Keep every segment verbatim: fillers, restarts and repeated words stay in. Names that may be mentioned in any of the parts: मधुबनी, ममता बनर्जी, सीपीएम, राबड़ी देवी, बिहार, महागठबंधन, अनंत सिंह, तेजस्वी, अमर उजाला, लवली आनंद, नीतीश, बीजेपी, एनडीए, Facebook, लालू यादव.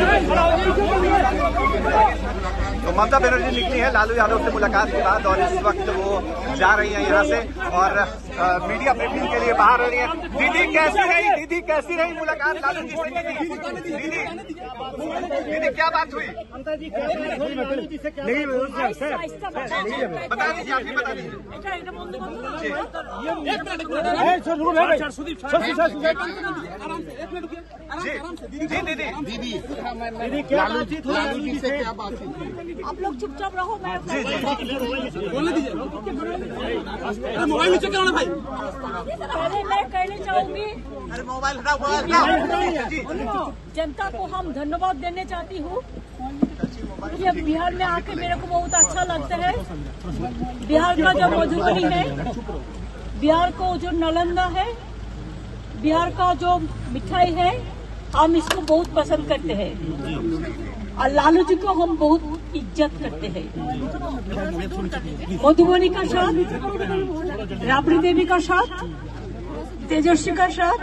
तो ममता बनर्जी निकली है लालू यादव से मुलाकात के बाद और इस वक्त वो जा रही हैं यहाँ से और मीडिया ब्रीफिंग के लिए बाहर रही है। दीदी कैसी रही दीदी कैसी रही मुलाकात लालू जी से? दीदी दीदी क्या बात हुई? बता दीजिए आप भी बता दीजिए। दीदी क्या लालू जी से क्या बात हुई? आप लोग चुपचाप रहो। मैं बोलने दीजिए। मोबाइल नीचे क्यों ना भाई? पहले मैं कहना चाहूंगी अरे मोबाइल हटाओ। जनता को हम धन्यवाद देने चाहती हूँ। ये बिहार में आके मेरे को बहुत अच्छा लगता है। बिहार का जो मधुबनी है, बिहार को जो नालंदा है, बिहार का जो मिठाई है, हम इसको बहुत पसंद करते हैं और लालू जी को हम बहुत इज्जत करते हैं। मधुबनी का साथ, राबड़ी देवी का साथ, तेजस्वी का साथ,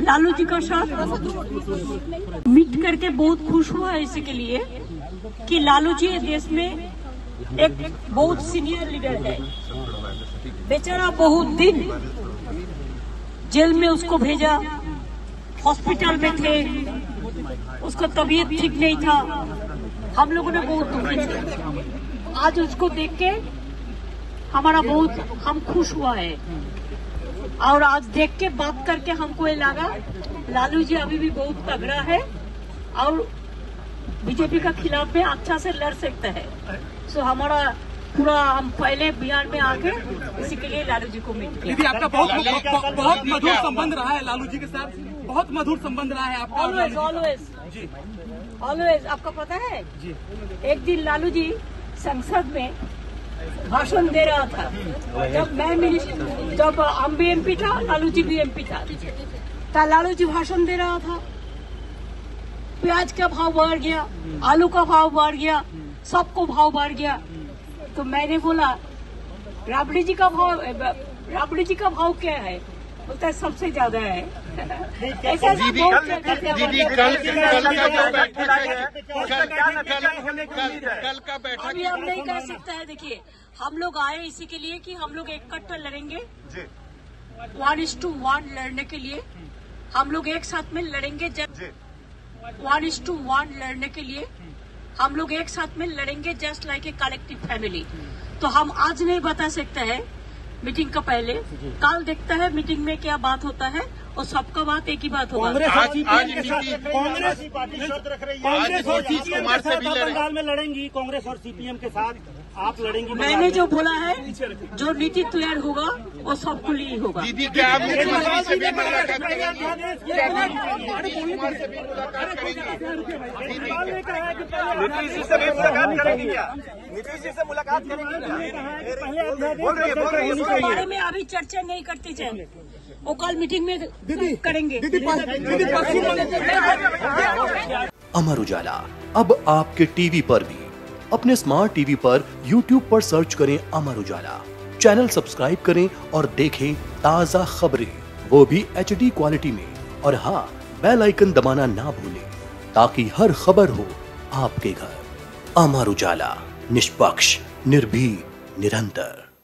लालू जी का साथ मिट करके बहुत खुश हुआ है इसके लिए कि लालू जी देश में एक बहुत सीनियर लीडर है। बेचारा बहुत दिन जेल में उसको भेजा, हॉस्पिटल में थे, उसका तबीयत ठीक नहीं था, हम लोगों ने बहुत दुखी थे। आज उसको देख के हमारा बहुत हम खुश हुआ है और आज देख के बात करके हमको ये लगा लालू जी अभी भी बहुत तगड़ा है और बीजेपी के खिलाफ में अच्छा से लड़ सकता है। सो हमारा पूरा हम पहले बिहार में आके इसी के लिए लालू जी को मिलते हैं। दीदी आपका बहुत बहुत मधुर संबंध रहा है लालू जी के साथ, बहुत मधुर संबंध रहा है आपका। Always always ji always. आपको पता है एक दिन लालू जी संसद में भाषण दे रहा था, जब मैं मिनिस्टर जब हम भी एमपी था, लालू जी भी एमपी था, तब लालू जी भाषण दे रहा था। प्याज का भाव बढ़ गया, आलू का भाव बढ़ गया, सबको भाव बढ़ गया। तो मैंने बोला राबड़ी जी का भाव राबड़ी जी का भाव क्या है? बोलता है सबसे ज्यादा है। ऐसा अभी हम नहीं कर सकता है। देखिए हम लोग आए इसी के लिए कि हम लोग इकट्ठा लड़ेंगे, वन इज टू वन लड़ने के लिए हम लोग एक साथ में लड़ेंगे। जब वन इज टू वन लड़ने के लिए हम लोग एक साथ में लड़ेंगे, just like a collective family. तो हम आज नहीं बता सकते हैं मीटिंग का पहले, कल देखता है मीटिंग में क्या बात होता है और सबका बात एक ही बात होगा। कांग्रेस कांग्रेस और सीपीएम के साथ बंगाल में लड़ेंगी, कांग्रेस और सीपीएम के साथ आप लड़ेंगी। मैंने जो बोला है जो नीति तैयार होगा वो सबको लिए होगा। दीदी क्या आप मुख्यमंत्री से भी मुलाकात करेंगी? नीतीश जी से मुलाकात करेंगी? बारे में अभी चर्चा नहीं करती जाए, वो कल मीटिंग में करेंगे। अमर उजाला अब आपके टीवी पर भी। अपने स्मार्ट टीवी पर यूट्यूब पर सर्च करें अमर उजाला, चैनल सब्सक्राइब करें और देखें ताज़ा खबरें, वो भी एचडी क्वालिटी में। और हाँ, बेल आइकन दबाना ना भूलें ताकि हर खबर हो आपके घर। अमर उजाला, निष्पक्ष, निर्भीक, निरंतर।